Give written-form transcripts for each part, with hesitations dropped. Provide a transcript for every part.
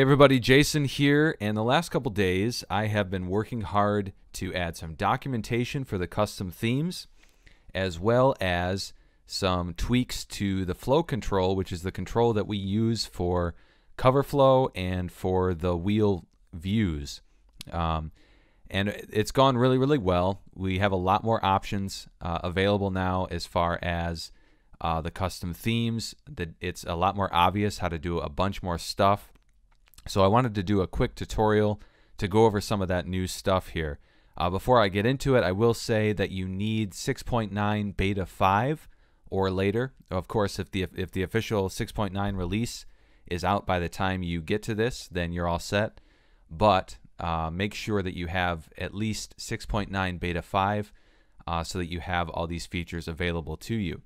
Hey everybody, Jason here, and the last couple days I have been working hard to add some documentation for the custom themes as well as some tweaks to the flow control, which is the control that we use for CoverFlow and for the wheel views. And it's gone really, really well. We have a lot more options available now as far as the custom themes. It's a lot more obvious how to do a bunch more stuff. So I wanted to do a quick tutorial to go over some of that new stuff here. Before I get into it, I will say that you need 6.9 beta 5 or later. Of course, if the official 6.9 release is out by the time you get to this, then you're all set. But make sure that you have at least 6.9 beta 5 so that you have all these features available to you.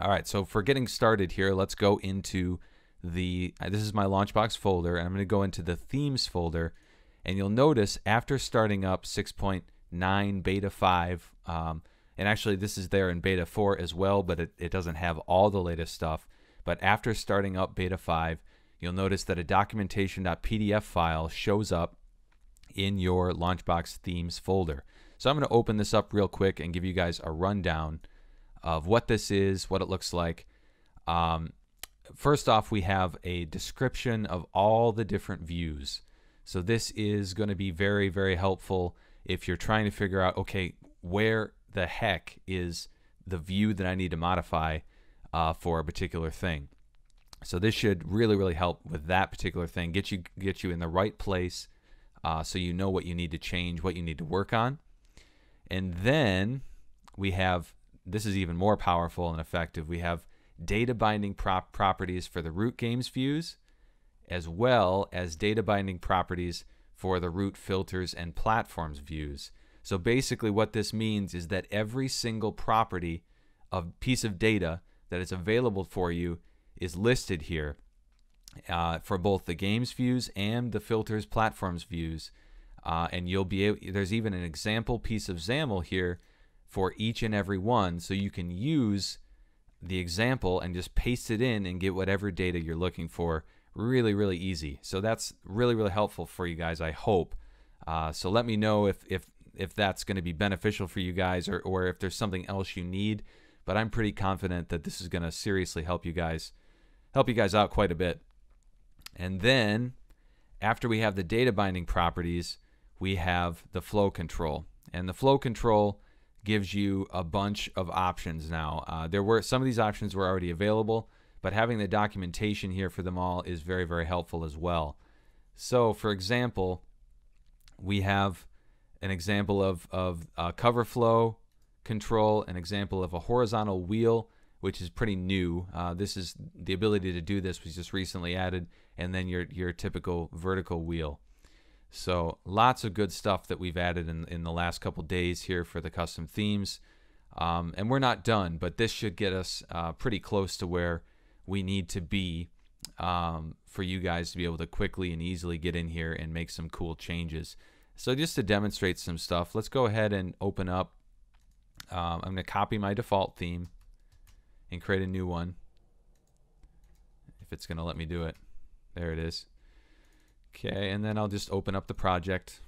All right, so for getting started here, let's go into this is my LaunchBox folder, and I'm going to go into the themes folder, and you'll notice after starting up 6.9 beta 5, and actually this is there in beta 4 as well, but it doesn't have all the latest stuff. But after starting up beta 5, you'll notice that a documentation.pdf file shows up in your LaunchBox themes folder. So I'm going to open this up real quick and give you guys a rundown of what this is, what it looks like. First off, we have a description of all the different views. So this is going to be very, very helpful if you're trying to figure out, okay, where the heck is the view that I need to modify for a particular thing. So this should really, really help with that particular thing, get you in the right place so you know what you need to change, what you need to work on. And then we have, this is even more powerful and effective, we have data binding properties for the root games views, as well as data binding properties for the root filters and platforms views. So basically what this means is that every single property of piece of data that is available for you is listed here for both the games views and the filters platforms views. And you'll be able, there's even an example piece of XAML here for each and every one, so you can use the example and just paste it in and get whatever data you're looking for really, really easy. So that's really, really helpful for you guys, I hope. So let me know if that's going to be beneficial for you guys or if there's something else you need, but I'm pretty confident that this is going to seriously help you guys out quite a bit. And then after we have the data binding properties, we have the flow control, and the flow control gives you a bunch of options now. There were some of these options were already available, but having the documentation here for them all is very, very helpful as well. So for example, we have an example of a cover flow control, an example of a horizontal wheel, which is pretty new. This is the ability to do this was just recently added, and then your typical vertical wheel. So lots of good stuff that we've added in the last couple days here for the custom themes. And we're not done, but this should get us pretty close to where we need to be for you guys to be able to quickly and easily get in here and make some cool changes. So just to demonstrate some stuff, let's go ahead and open up. I'm going to copy my default theme and create a new one. If it's going to let me do it. There it is. Okay, and then I'll just open up the project.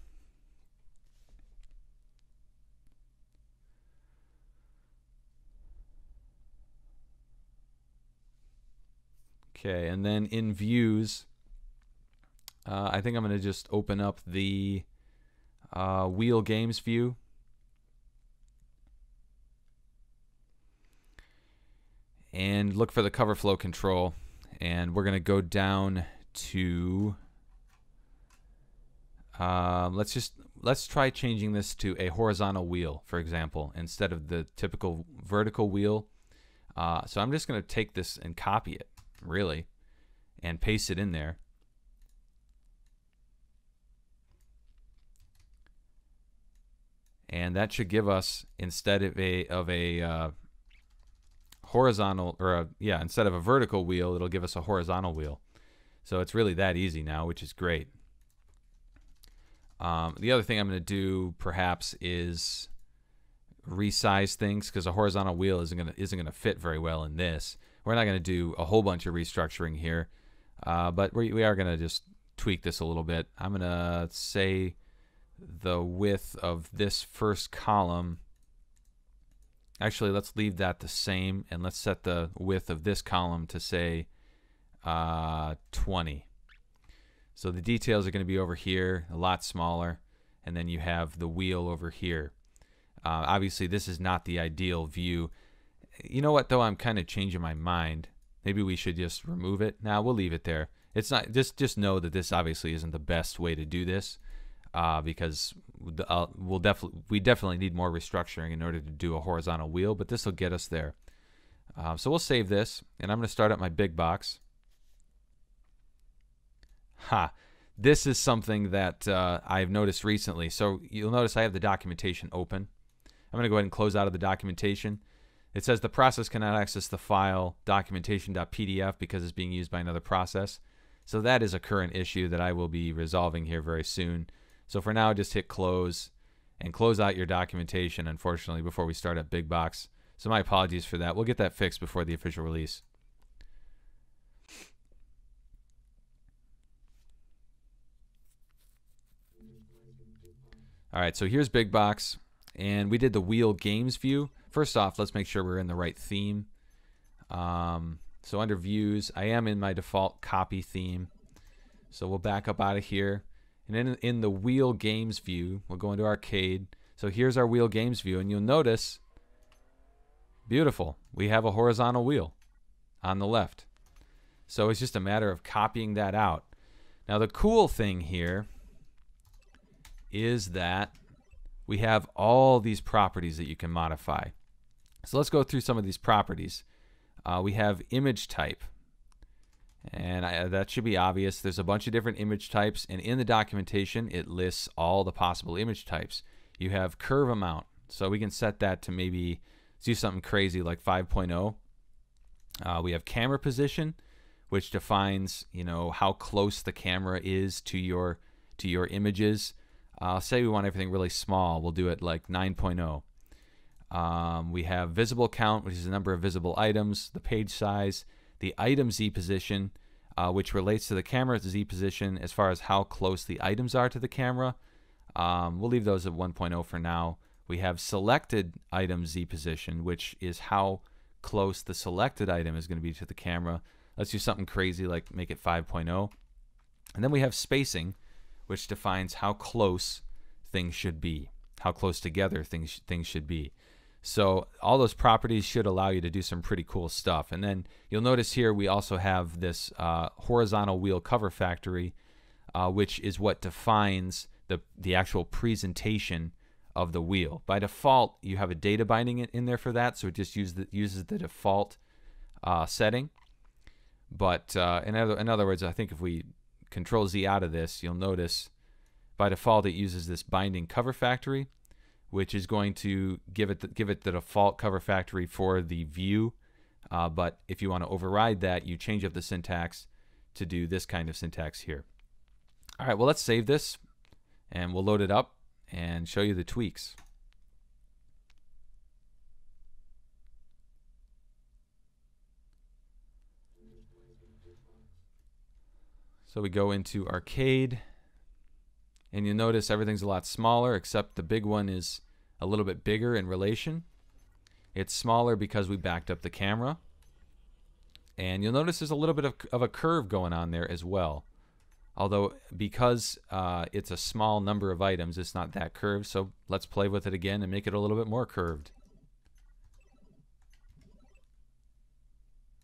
Okay, and then in views, I think I'm going to just open up the wheel games view. And look for the cover flow control. And we're going to go down to... let's try changing this to a horizontal wheel, for example, instead of the typical vertical wheel. So I'm just going to take this and copy it, really, and paste it in there. And that should give us, instead of a horizontal or instead of a vertical wheel, it'll give us a horizontal wheel. So it's really that easy now, which is great. The other thing I'm going to do perhaps is resize things, because a horizontal wheel isn't going to fit very well in this. We're not going to do a whole bunch of restructuring here, but we are going to just tweak this a little bit. I'm going to say the width of this first column. Actually, let's leave that the same, and let's set the width of this column to say 20. So the details are going to be over here, a lot smaller, and then you have the wheel over here. Obviously, this is not the ideal view. You know what, though? I'm kind of changing my mind. Maybe we should just remove it. Nah, we'll leave it there. It's not. Just know that this obviously isn't the best way to do this because we definitely need more restructuring in order to do a horizontal wheel. But this will get us there. So we'll save this, and I'm going to start up my big box. Ha! This is something that I've noticed recently. So you'll notice I have the documentation open. I'm going to go ahead and close out of the documentation. It says the process cannot access the file documentation.pdf because it's being used by another process. So that is a current issue that I will be resolving here very soon. So for now, just hit close and close out your documentation, unfortunately, before we start at BigBox. So my apologies for that. We'll get that fixed before the official release. All right, so here's BigBox, and we did the wheel games view. First off, let's make sure we're in the right theme. So under views, I am in my default copy theme. So we'll back up out of here. And then in the wheel games view, we'll go into arcade. So here's our wheel games view, and you'll notice, beautiful, we have a horizontal wheel on the left. So it's just a matter of copying that out. Now the cool thing here is that we have all these properties that you can modify. So let's go through some of these properties. We have image type, and that should be obvious. There's a bunch of different image types, and in the documentation it lists all the possible image types. You have curve amount, so we can set that to maybe do something crazy like 5.0. We have camera position, which defines, you know, how close the camera is to your images. Say we want everything really small, we'll do it like 9.0. We have visible count, which is the number of visible items, the page size, the item Z position, which relates to the camera Z position as far as how close the items are to the camera. We'll leave those at 1.0 for now. We have selected item Z position, which is how close the selected item is going to be to the camera. Let's do something crazy like make it 5.0. And then we have spacing, which defines how close things should be, how close together things should be. So all those properties should allow you to do some pretty cool stuff. And then you'll notice here we also have this horizontal wheel cover factory, which is what defines the actual presentation of the wheel. By default, you have a data binding in there for that, so it just uses the default setting. But in other words, I think if we Control Z out of this, you'll notice by default it uses this binding cover factory, which is going to give it the default cover factory for the view, but if you want to override that, you change up the syntax to do this kind of syntax here. Alright, well, let's save this and we'll load it up and show you the tweaks. So we go into arcade, and you'll notice everything's a lot smaller, except the big one is a little bit bigger in relation. It's smaller because we backed up the camera, and you'll notice there's a little bit of a curve going on there as well. Although because it's a small number of items, it's not that curved, so let's play with it again and make it a little bit more curved.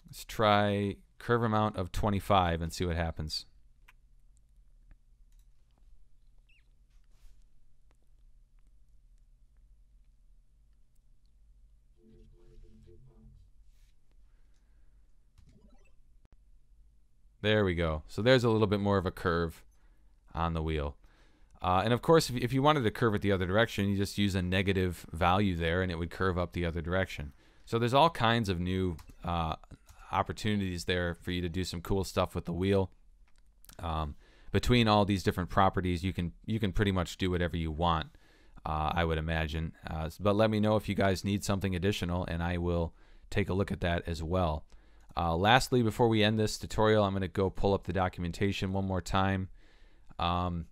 Let's try curve amount of 25 and see what happens. There we go. So there's a little bit more of a curve on the wheel. And of course, if you wanted to curve it the other direction, you just use a negative value there and it would curve up the other direction. So there's all kinds of new opportunities there for you to do some cool stuff with the wheel. Between all these different properties, you can pretty much do whatever you want, I would imagine. But let me know if you guys need something additional, and I will take a look at that as well. Lastly, before we end this tutorial, I'm going to go pull up the documentation one more time And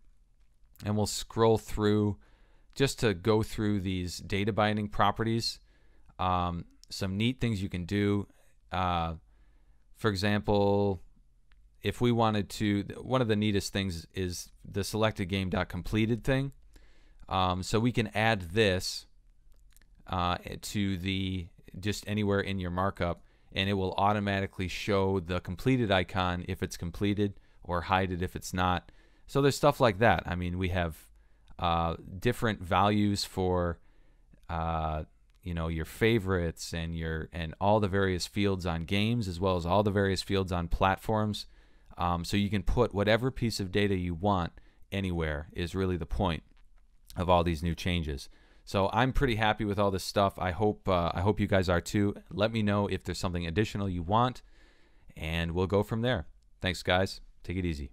we'll scroll through just to go through these data binding properties. Some neat things you can do. For example, if we wanted to, one of the neatest things is the selected game.completed thing. So we can add this to the just anywhere in your markup, and it will automatically show the completed icon if it's completed, or hide it if it's not. So there's stuff like that. I mean, we have different values for you know, your favorites and your all the various fields on games, as well as all the various fields on platforms. So you can put whatever piece of data you want anywhere is really the point of all these new changes. So I'm pretty happy with all this stuff. I hope you guys are too. Let me know if there's something additional you want, and we'll go from there. Thanks, guys. Take it easy.